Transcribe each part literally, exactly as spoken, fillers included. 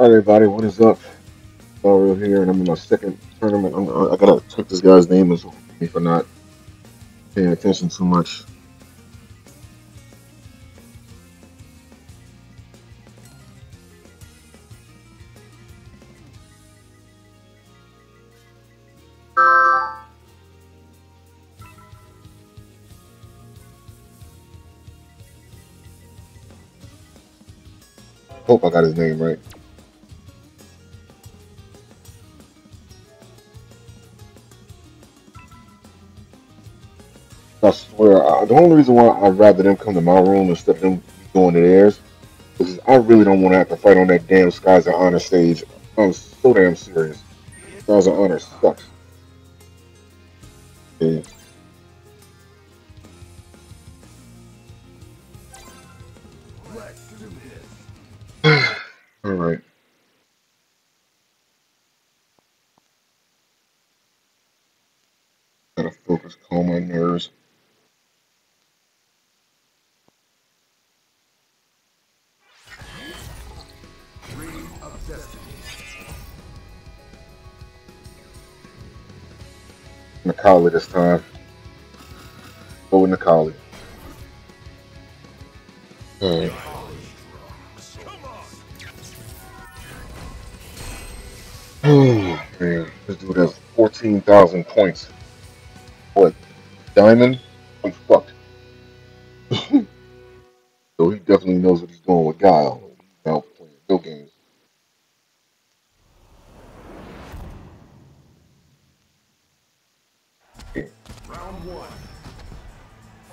Hi everybody, what is up? Barrio here, and I'm in my second tournament. I'm, I gotta check this guy's name as well for not paying attention too much. Hope I got his name right. I swear, I, the only reason why I'd rather them come to my room instead of them going to theirs is I really don't want to have to fight on that damn Skies of Honor stage. I'm so damn serious. Skies of Honor sucks. Yeah. All right. Gotta focus, calm my nerves. Kyle this time. Go with Kyle. Alright. Oh man, this dude has fourteen thousand points. What? Diamond? I'm fucked. So he definitely knows what he's doing with Guile. Now playing no games. Round one.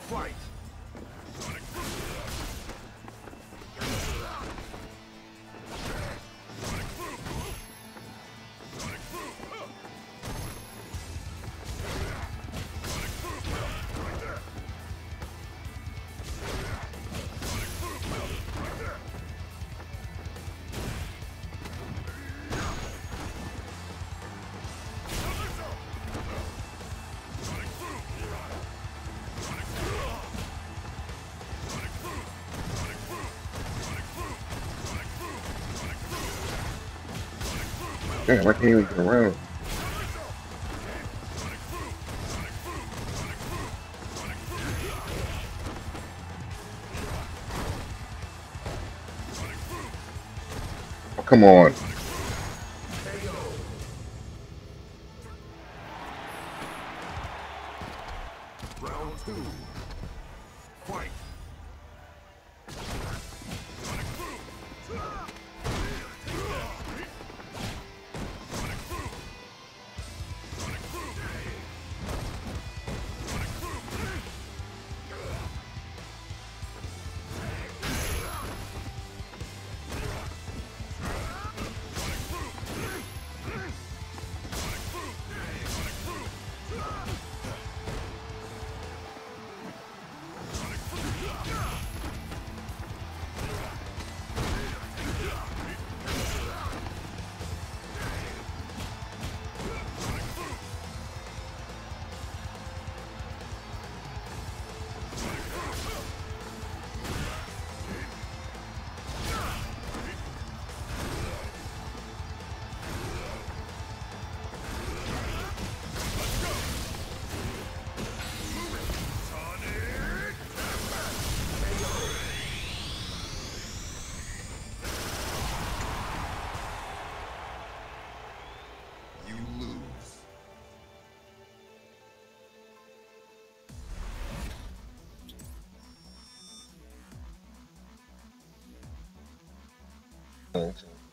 Fight. Damn, I can't even get around. Oh, come on. Round two. Fight.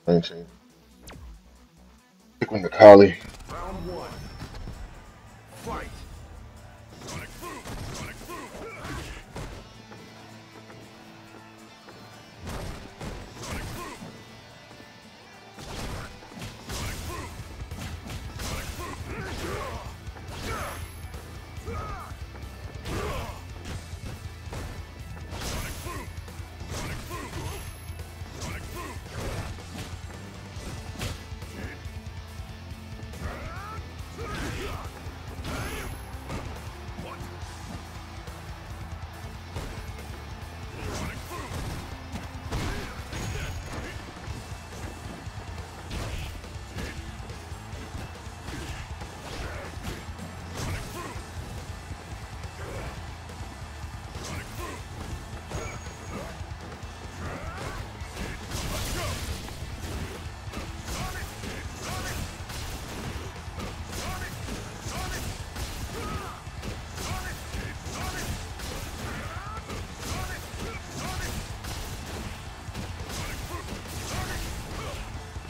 nineteen. Pick one to Kyle.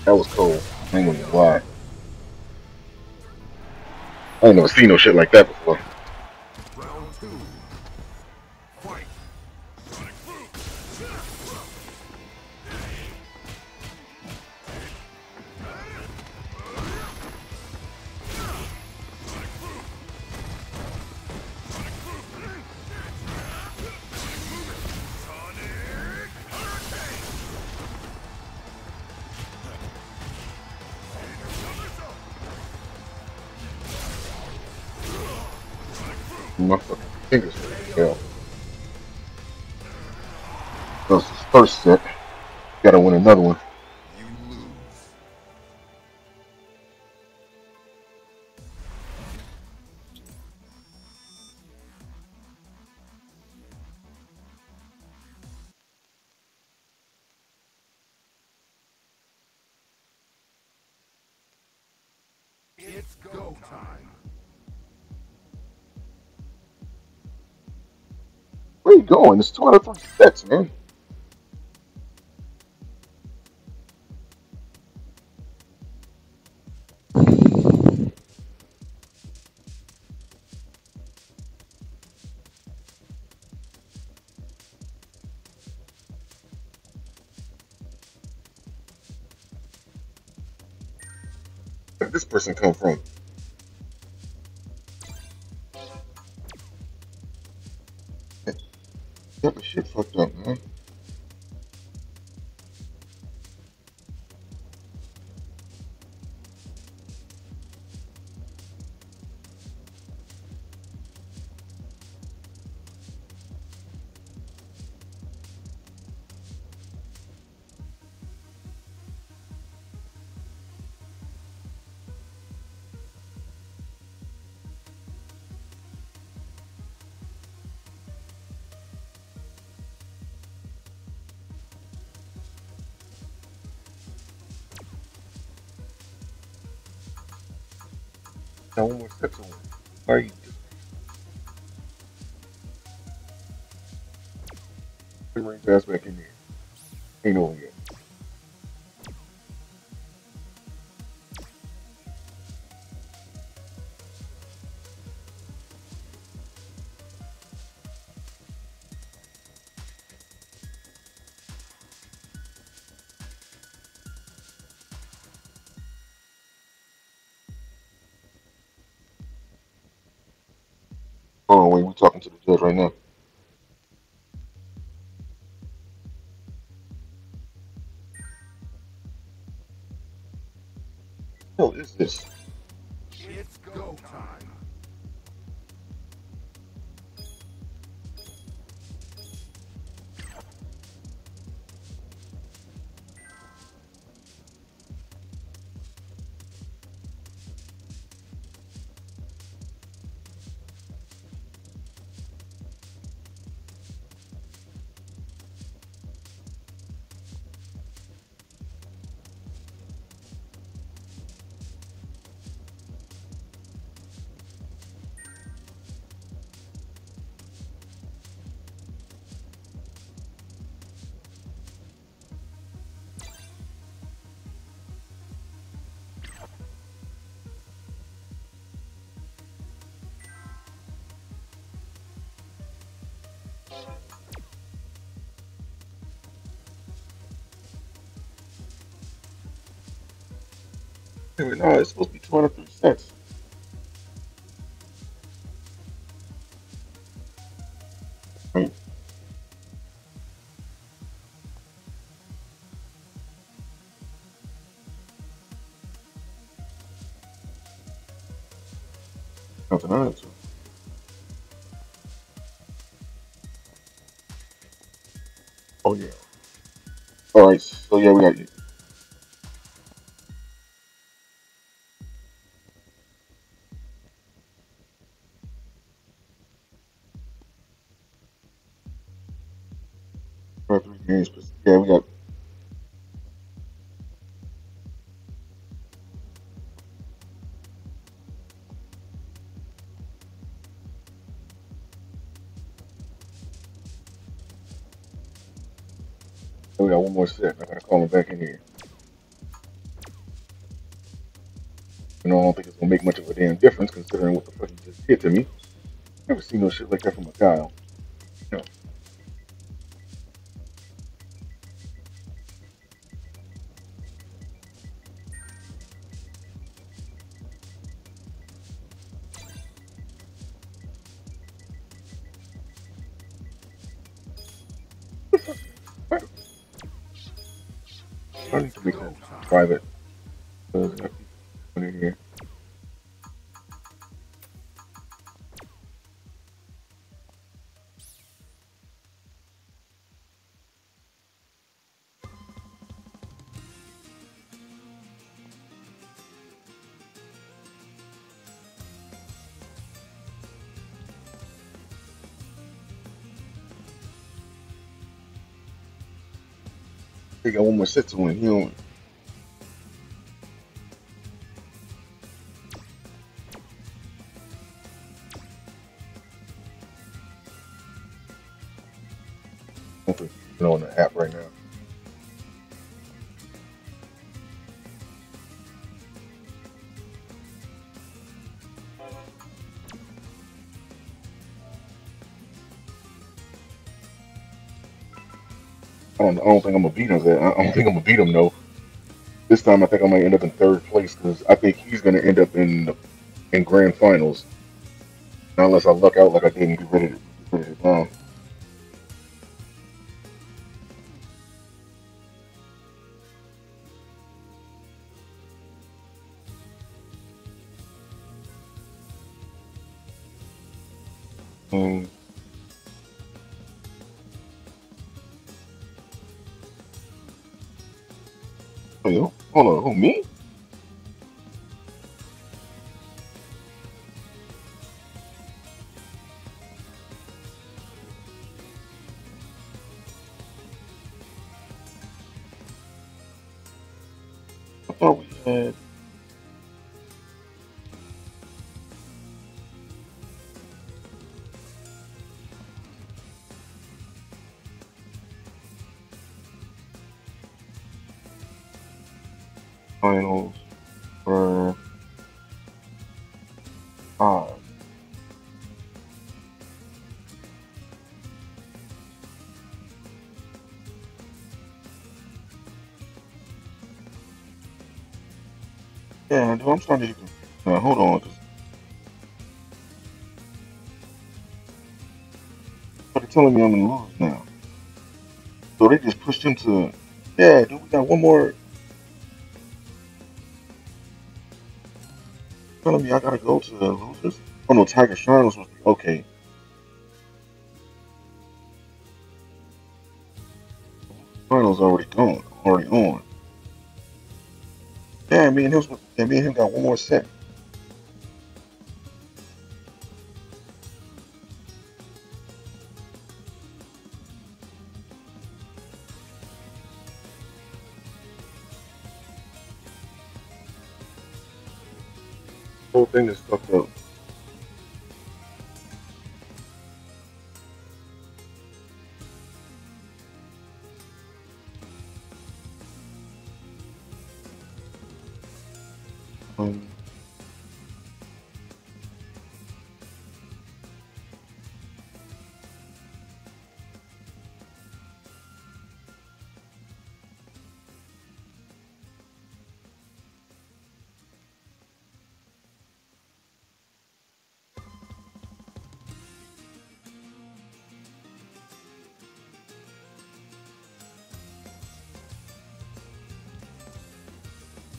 That was cold. I ain't gonna lie. I ain't never seen no shit like that before. My fucking fingers fell. That was his first set. Gotta win another one. You lose. It's go time. Where you going? It's two out of three sets, man. Where did this person come from? Get my shit fucked up, man. Now one more step to win. Why are you doing? Bring fast back in here. Ain't no one yet. Hold on, wait, we're talking to the judge right now. What is this? It's go time. No, it's supposed to be two hundred percent. Right. Nothing on it. Oh yeah. All right. So yeah, we got you. Three games, but yeah, we got. We got one more set. I'm gonna call him back in here. You know, I don't think it's gonna make much of a damn difference considering what the fuck you just did to me. Never seen no shit like that from a Kyle. No. I need to make it private. Here. They got one more set to win. He don't. On the app right now. I don't, I don't think I'm gonna beat him. That I don't think I'm gonna beat him. No, this time I think I might end up in third place because I think he's gonna end up in the, in grand finals, not unless I luck out like I did and get rid of it. Um, Um, wait, hold on, who, me? I thought we had... finals for five. Yeah, I'm starting to. Now, hold on, cause they're telling me I'm in lose now. So they just pushed him to. Yeah, dude, we got one more. Telling me I gotta go to the losers? Oh no, Tiger Shrine was okay. Finals already gone, already on. Yeah, me and him, yeah, me and him got one more set. Whole thing is fucked up. Um.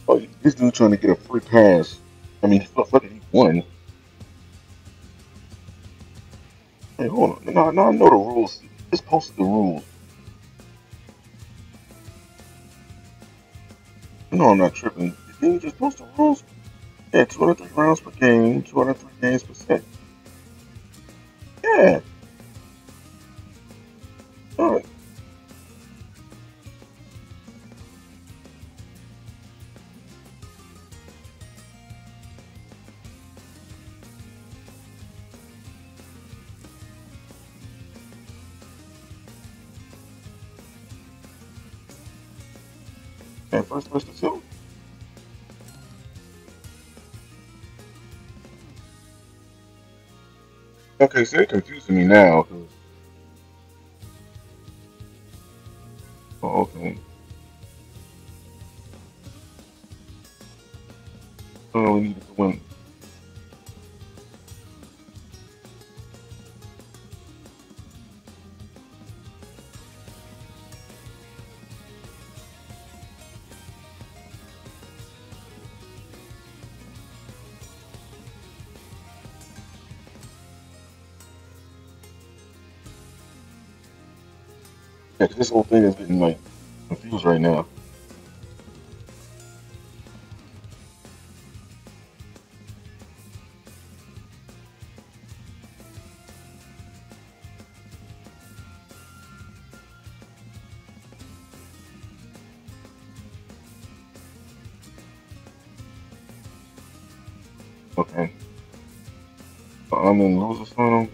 Oh, this dude trying to get a free pass. I mean, fuck, fuck it, he won. Hey, hold on. No, no, I know the rules. Just posted the rules. No, I'm not tripping. Did you just post the rules? Yeah, two out of three rounds per game, two out of three games per set. Yeah. All right. First, first, and second. Okay, so you're confusing me now. Oh, okay. Oh, we need to win. Yeah, this whole thing is getting like confused right now. Okay. So I'm in loser funnel.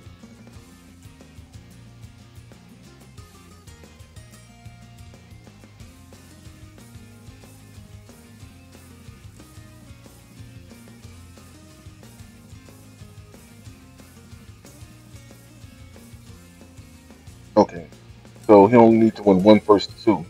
Okay. So he only needs to win one versus two.